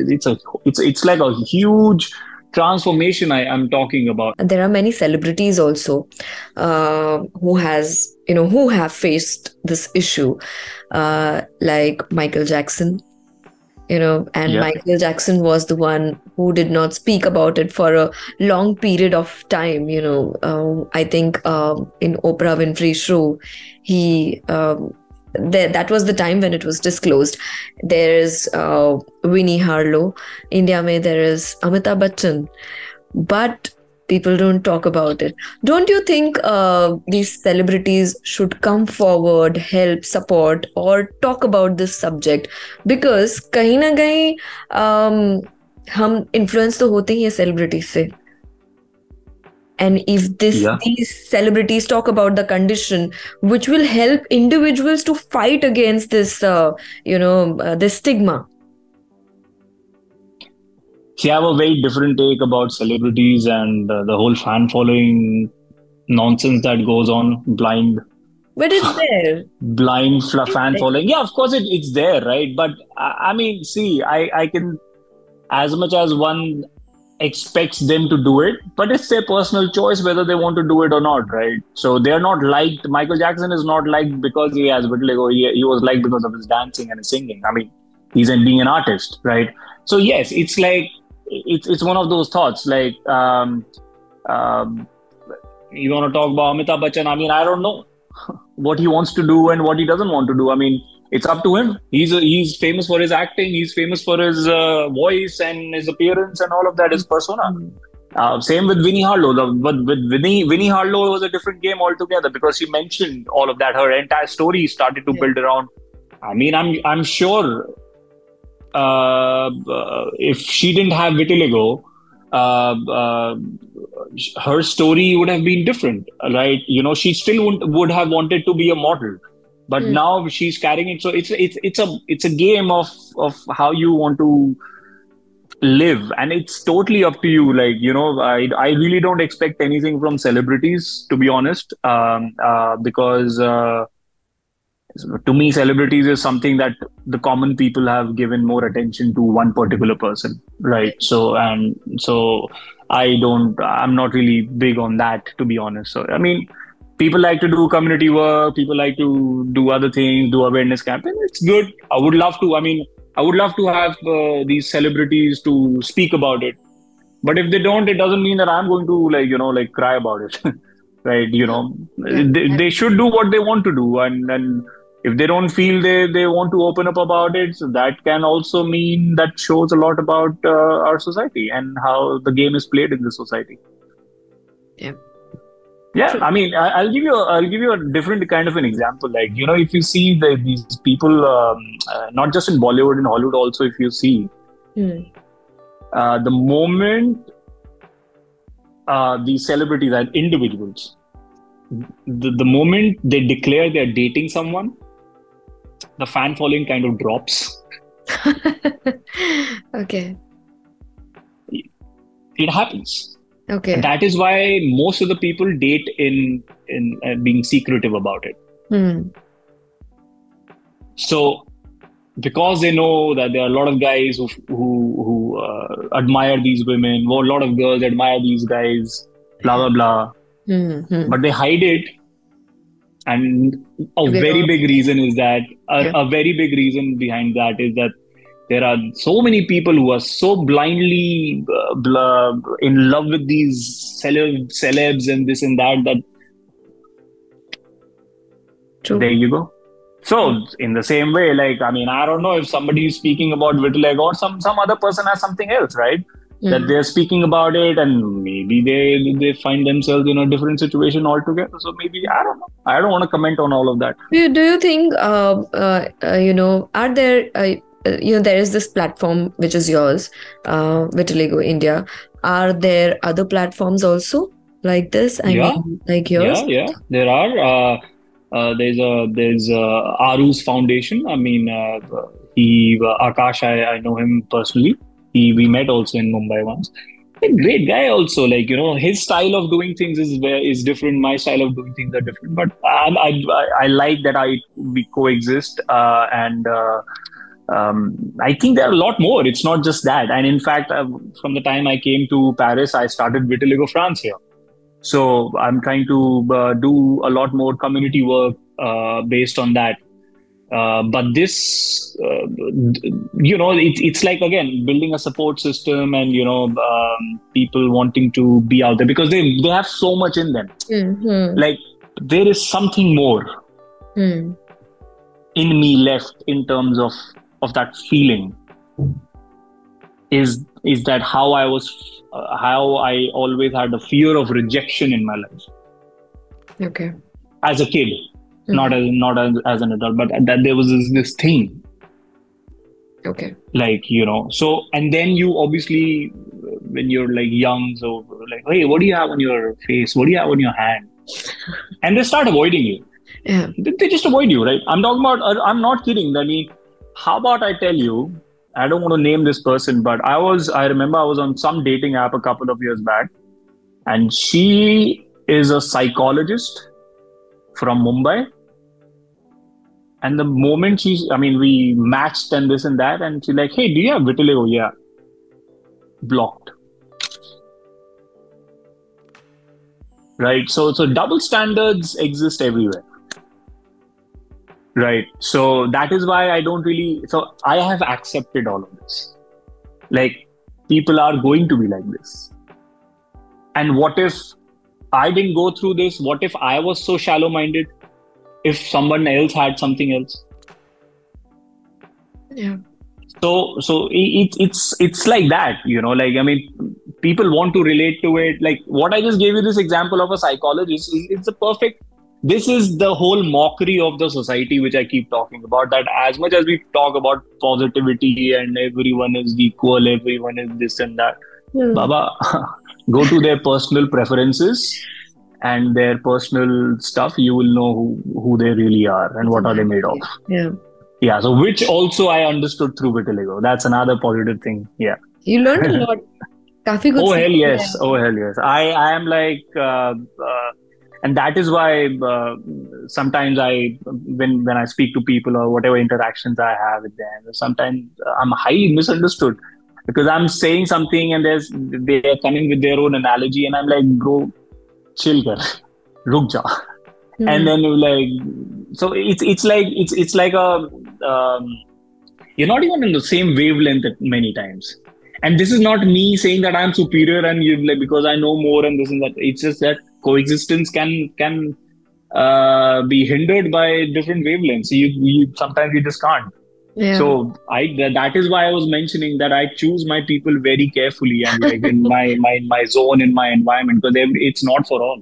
It's like a huge transformation I'm talking about. There are many celebrities also who have faced this issue, like Michael Jackson. Michael Jackson was the one who did not speak about it for a long period of time. I think in Oprah Winfrey show, he that was the time when it was disclosed. There is Winnie Harlow. India mein there is Amitabh Bachchan, but people don't talk about it. Don't you think these celebrities should come forward, help, support, or talk about this subject? Because कहीं ना कहीं हम influence तो होते ही हैं celebrities से. And if these celebrities talk about the condition, which will help individuals to fight against this, this stigma. See, I have a very different take about celebrities and the whole fan following nonsense that goes on blind. But it's there. Blind fan following. Yeah, of course it's there, right? But I mean, see, I can, as much as one expects them to do it, but it's their personal choice whether they want to do it or not, right? So they are not liked. Michael Jackson is not liked because he has vitiligo. He was liked because of his dancing and his singing. I mean, he's being an artist, right? So yes, it's like it's one of those thoughts. Like you want to talk about Amitabh Bachchan? I mean, I don't know what he wants to do and what he doesn't want to do. I mean, it's up to him. He's famous for his acting. He's famous for his voice and his appearance and all of that, his persona. Same with Winnie Harlow. But with Winnie Harlow, it was a different game altogether because she mentioned all of that. Her entire story started to build around. I mean, I'm sure if she didn't have vitiligo, her story would have been different, right? You know, she still would have wanted to be a model. But now she's carrying it, so it's a game of how you want to live, and it's totally up to you. Like, you know, I really don't expect anything from celebrities, to be honest, because to me, celebrities is something that the common people have given more attention to one particular person, right? So I'm not really big on that, to be honest. So I mean, people like to do community work. People like to do other things, do awareness campaign. It's good. I would love to have these celebrities to speak about it. But if they don't, it doesn't mean that I'm going to cry about it, right? You know, they should do what they want to do, and if they don't feel they want to open up about it, so that can also mean that shows a lot about our society and how the game is played in the society. Yeah. Yeah, I mean, I'll give you a different kind of an example. Like, you know, if you see these people, not just in Bollywood and Hollywood, also if you see, the moment these celebrities and individuals, the moment they declare they're dating someone, the fan following kind of drops. Okay. It happens. Okay. And that is why most of the people date in being secretive about it. So, because they know that there are a lot of guys who admire these women, or a lot of girls admire these guys, blah blah blah. But they hide it, and a very big reason behind that is that there are so many people who are so blindly in love with these celebs and this and that. True. There you go. So in the same way, like, I mean, I don't know if somebody is speaking about vitiligo or some other person has something else, right? That they're speaking about it, and maybe they find themselves in a different situation altogether. So maybe, I don't know. I don't want to comment on all of that. Do you think, are there... there is this platform which is yours, Vitiligo India. Are there other platforms also like this? I mean, like yours? Yeah, there are. There's Aru's foundation. I mean, Akash, I know him personally. We met also in Mumbai once. A great guy also. Like, you know, his style of doing things is different. My style of doing things are different. But I like that we coexist I think there are a lot more. It's not just that. And in fact, from the time I came to Paris, I started Vitiligo France here. So I'm trying to do a lot more community work based on that. But this, it's like, again, building a support system and, people wanting to be out there because they have so much in them. Like, there is something more in me left in terms of that feeling is that how I always had a fear of rejection in my life. Okay. As a kid, not as an adult, but that there was this thing Okay. Like, you know, so, and then you obviously, when you're like young, so like, hey, what do you have on your face? What do you have on your hand? And they start avoiding you. Yeah. They just avoid you, right? I'm talking about, I'm not kidding. I mean, how about I tell you, I don't want to name this person, but I remember I was on some dating app a couple of years back, and she is a psychologist from Mumbai. And the moment we matched and this and that, and she's like, hey, do you have vitiligo? Yeah. Blocked. Right. So double standards exist everywhere. Right. So that is why I don't really, so I have accepted all of this. Like, people are going to be like this. And what if I didn't go through this? What if I was so shallow-minded? If someone else had something else, yeah. So it's like that, you know. Like, I mean, people want to relate to it. Like what I just gave you, this example of a psychologist, it's a perfect. This is the whole mockery of the society which I keep talking about. That as much as we talk about positivity and everyone is equal, everyone is this and that, Baba, go to their personal preferences and their personal stuff, you will know who they really are and what are they made of. Yeah. Yeah. So, which also I understood through vitiligo. That's another positive thing. Yeah. You learned a lot. Kafi good. Oh hell yes. Yeah. Oh hell yes. I am like, and that is why sometimes when I speak to people or whatever interactions I have with them, sometimes I'm highly misunderstood because I'm saying something and they are coming with their own analogy, and I'm like, bro, chill kar, ruk ja. And then you're like, so it's like you're not even in the same wavelength many times. And this is not me saying that I'm superior and you like, because I know more and this and that. It's just that coexistence can be hindered by different wavelengths. You sometimes you just can't. Yeah. So that is why I was mentioning that I choose my people very carefully and like in my zone, in my environment, because it's not for all.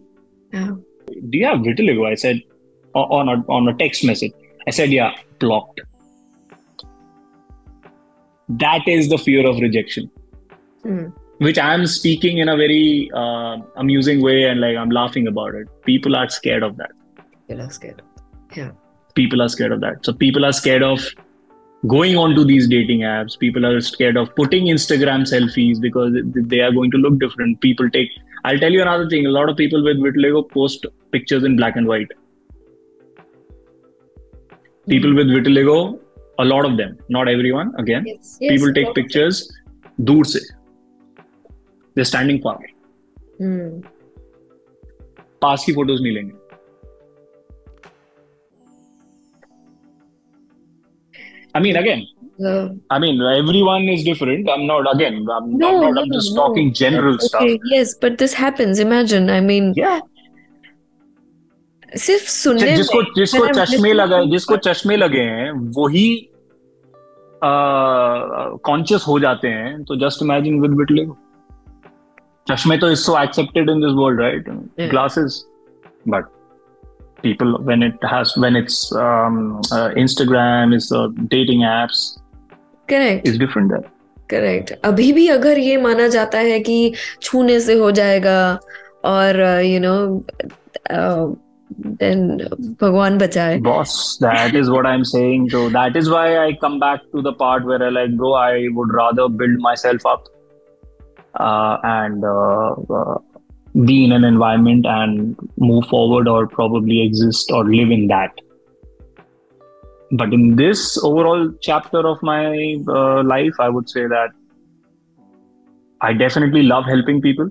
Yeah. Do you have vitiligo? I said on a text message. I said, yeah, blocked. That is the fear of rejection, which I'm speaking in a very amusing way, and like I'm laughing about it. People are scared of that. People are scared. Yeah. People are scared of that. So people are scared of going on to these dating apps. People are scared of putting Instagram selfies because they are going to look different. People take, I'll tell you another thing. A lot of people with vitiligo post pictures in black and white. People with vitiligo, a lot of them, not everyone, again, yes, people take pictures door se. They're standing far. Past ki photos nahi lenge. I mean, again, everyone is different. I'm just talking general stuff. Yes, but this happens. Imagine, I mean, yeah. सिर्फ सुनने में जिसको चश्मे लगाए, जिसको चश्मे लगे हैं, वही कॉन्शियस हो जाते हैं. तो जस्ट इमेजिन विद विटलिगो. चश्मे तो is so accepted in this world, right? Glasses, but people, when it's Instagram, it's dating apps. Correct. It's different there. Correct. अभी भी अगर ये माना जाता है कि छूने से हो जाएगा और you know, then भगवान बचाए. Boss, that is what I'm saying. So that is why I come back to the part where I like, bro, I would rather build myself up and be in an environment and move forward, or probably exist or live in that. But in this overall chapter of my life, I would say that I definitely love helping people.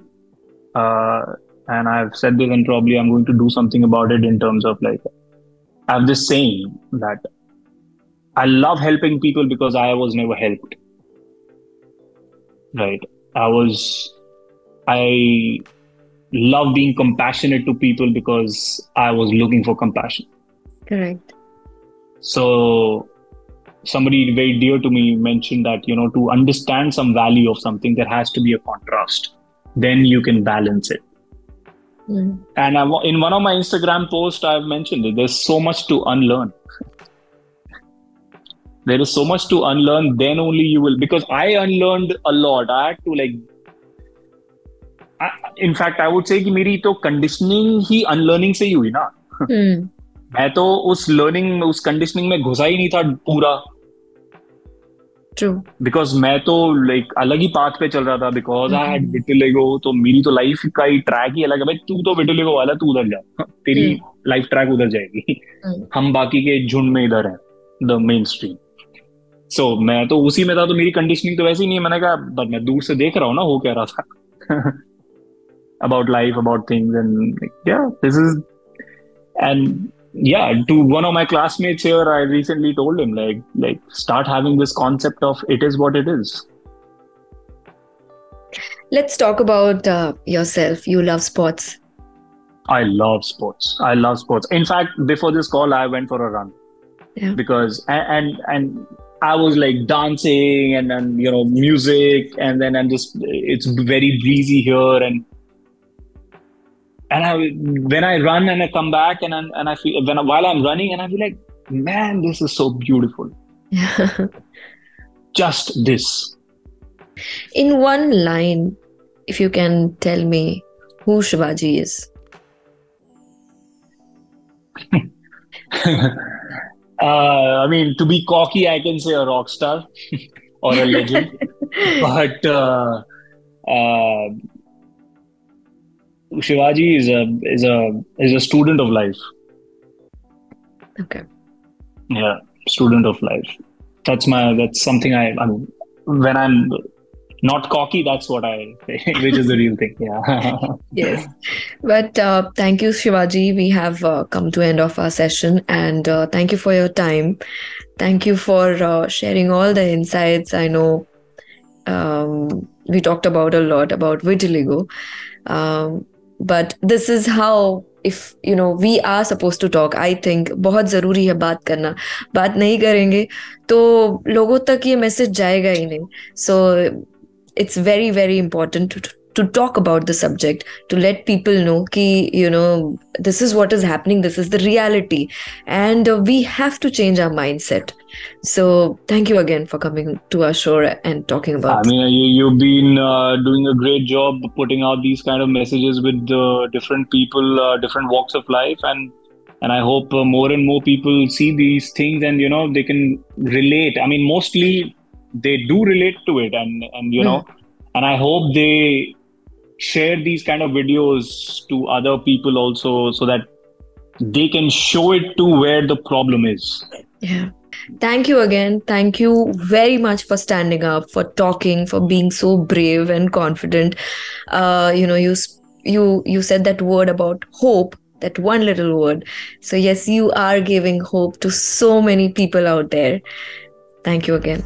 And I've said this, and probably I'm going to do something about it in terms of like, I have this saying that I love helping people because I was never helped. Right. I love being compassionate to people because I was looking for compassion. Correct. So somebody very dear to me mentioned that, you know, to understand some value of something, there has to be a contrast. Then you can balance it. And in one of my Instagram posts, I've mentioned it. There's so much to unlearn. There is so much to unlearn, then only you will, because I unlearned a lot. I had to in fact, I would say कि मेरी तो conditioning ही unlearning से ही हुई ना. मैं तो उस learning, उस conditioning में घुसा ही नहीं था पूरा. True. Because मैं तो अलग ही path पे चल रहा था because I had vitiligo, तो मेरी तो life का ही track ही अलग है. भाई तू तो vitiligo वाला, तू उधर जा, तेरी life track उधर जाएगी. हम बाकी के झुंड में इधर हैं, the mainstream. So मैं तो उसी में था, तो मेरी conditioning तो वैसे ही नहीं है. मैंने कहा बट मैं दूर से देख रहा हूँ ना हो क्या रहा था about life, about things, and yeah, this is, and yeah, to one of my classmates here, I recently told him like start having this concept of it is what it is. Let's talk about yourself. You love sports. I love sports. In fact, before this call, I went for a run. Yeah. Because and I was dancing and you know, music, and then I'm just, it's very breezy here, and I, when I run and I come back and I feel, while I'm running, and I feel like, man, this is so beautiful. Just this. In one line, if you can tell me who Shivaji is. I mean, to be cocky, I can say a rock star or a legend. But Shivaji is a student of life. Okay. Yeah, student of life. That's something I mean, when I'm not cocky, that's what I say, which is the real thing. Yeah. Yes. But thank you, Shivaji. We have come to end of our session, and thank you for your time. Thank you for sharing all the insights. I know we talked about a lot about vitiligo. But this is how, if you know, we are supposed to talk. I think बहुत जरूरी है बात करना. बात नहीं करेंगे तो लोगों तक ये मैसेज जाएगा ही नहीं. So it's very, very important to talk about the subject, to let people know कि you know, this is what is happening, this is the reality, and we have to change our mindset. So thank you again for coming to our show and talking about. I mean, you've been doing a great job putting out these kind of messages with different people, different walks of life, and I hope more and more people see these things, and you know, they can relate. I mean, mostly they do relate to it, and you know, and I hope they share these kind of videos to other people also, so that they can show it to where the problem is. Yeah. Thank you again. Thank you very much for standing up, for talking, for being so brave and confident. You know, you said that word about hope, that one little word. So yes, you are giving hope to so many people out there. Thank you again.